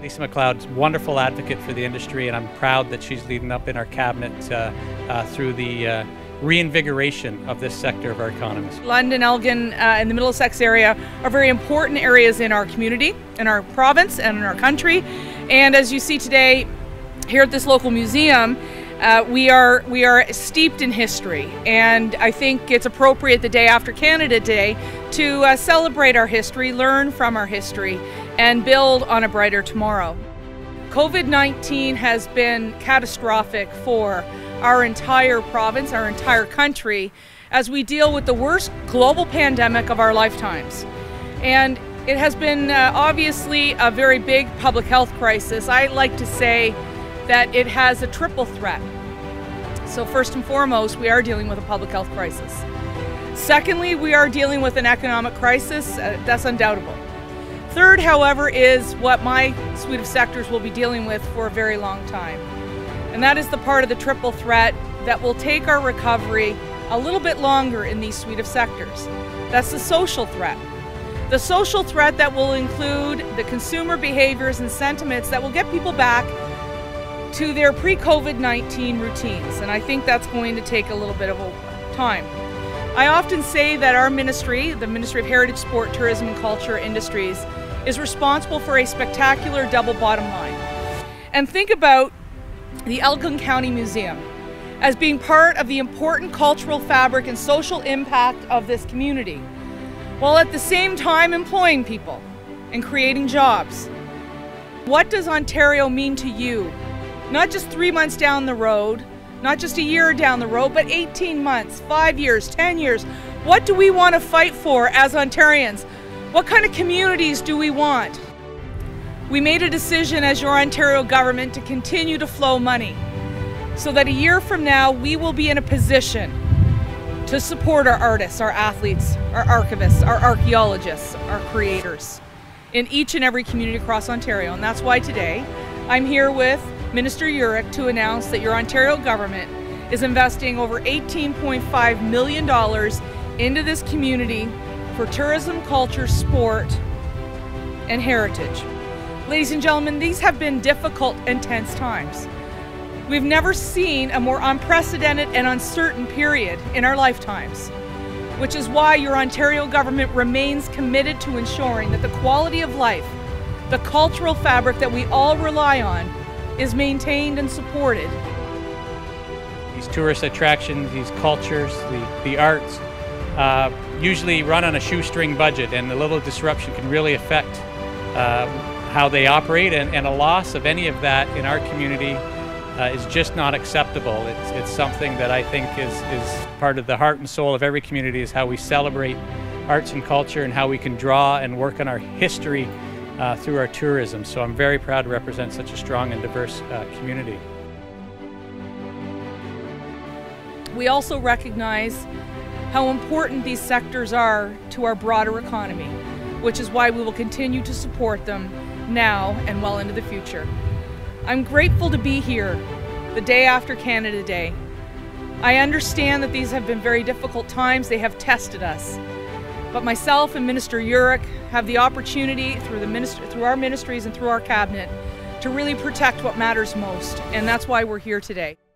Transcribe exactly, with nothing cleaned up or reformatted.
Lisa McLeod's wonderful advocate for the industry, and I'm proud that she's leading up in our cabinet uh, uh, through the uh, reinvigoration of this sector of our economies. London, Elgin, uh, and the Middlesex area are very important areas in our community, in our province, and in our country. And as you see today, here at this local museum, uh, we are we are steeped in history. And I think it's appropriate the day after Canada Day to uh, celebrate our history, learn from our history, and build on a brighter tomorrow. COVID nineteen has been catastrophic for our entire province, our entire country, as we deal with the worst global pandemic of our lifetimes. And it has been uh, obviously a very big public health crisis. I like to say that it has a triple threat. So first and foremost, we are dealing with a public health crisis. Secondly, we are dealing with an economic crisis. Uh, that's undoubtable. Third, however, is what my suite of sectors will be dealing with for a very long time. And that is the part of the triple threat that will take our recovery a little bit longer in these suite of sectors. That's the social threat. The social threat that will include the consumer behaviors and sentiments that will get people back to their pre-COVID nineteen routines. And I think that's going to take a little bit of a time. I often say that our ministry, the Ministry of Heritage, Sport, Tourism and Culture Industries, is responsible for a spectacular double bottom line. And think about the Elgin County Museum as being part of the important cultural fabric and social impact of this community, while at the same time employing people and creating jobs. What does Ontario mean to you? Not just three months down the road, not just a year down the road, but eighteen months, five years, ten years. What do we want to fight for as Ontarians? What kind of communities do we want? We made a decision as your Ontario government to continue to flow money so that a year from now, we will be in a position to support our artists, our athletes, our archivists, our archaeologists, our creators in each and every community across Ontario. And that's why today I'm here with Minister Yurek to announce that your Ontario government is investing over eighteen point five million dollars into this community for tourism, culture, sport, and heritage. Ladies and gentlemen, these have been difficult and tense times. We've never seen a more unprecedented and uncertain period in our lifetimes, which is why your Ontario government remains committed to ensuring that the quality of life, the cultural fabric that we all rely on, is maintained and supported. These tourist attractions, these cultures, the, the arts, uh, usually run on a shoestring budget, and a little disruption can really affect uh, how they operate, and, and a loss of any of that in our community uh, is just not acceptable. It's, it's something that I think is, is part of the heart and soul of every community, is how we celebrate arts and culture and how we can draw and work on our history Uh, through our tourism. So I'm very proud to represent such a strong and diverse uh, community. We also recognize how important these sectors are to our broader economy, which is why we will continue to support them now and well into the future. I'm grateful to be here the day after Canada Day. I understand that these have been very difficult times. They have tested us. But myself and Minister Yurek have the opportunity through the minister, through our ministries and through our cabinet to really protect what matters most, and that's why we're here today.